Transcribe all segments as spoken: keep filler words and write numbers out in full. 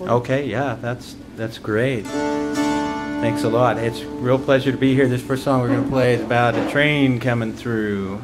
Okay, yeah, that's that's great. Thanks a lot. It's a real pleasure to be here. This first song we're going to play is about a train coming through.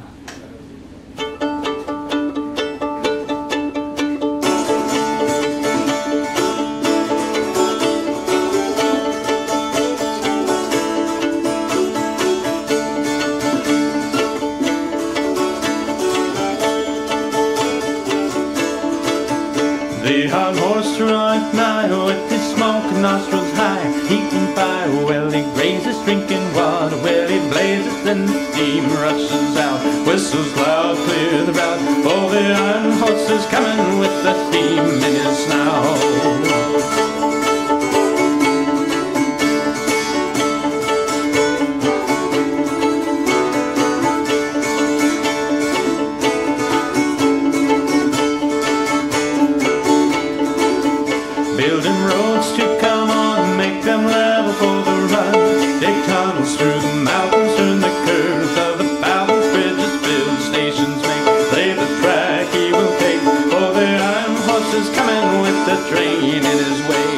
The Iron Horse runs nigh, with his smoke nostrils high, eating fire, well he grazes, drinking water, well he blazes, then the steam rushes out, whistles loud, clear the route, for the Iron Horse is coming with the steam in his snout. Building roads to come on, make them level for the run. Dig tunnels through the mountains, turn the curves of the fountains, bridges, build stations, make play the track he will take. For the Iron Horse is coming with the train in his way.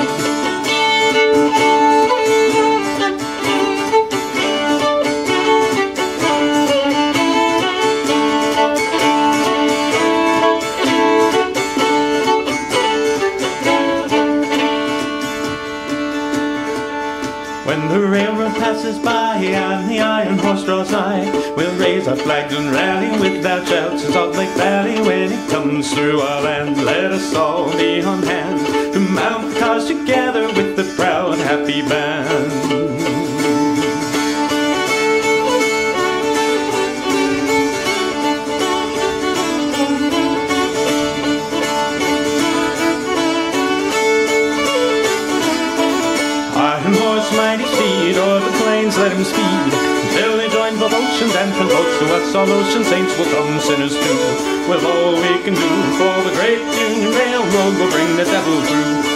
When the railroad passes by and the Iron Horse draws nigh, we'll raise our flags and rally with loud shouts in Salt Lake Valley. When he comes through our land, let us all be on hand to mount the cars together with the proud, happy band. Mighty steed, o'er the plains let him speed, till they join both oceans, and from both to us all ocean saints will come, sinners too. Well, all we can do for the great Union Railroad will bring the devil through.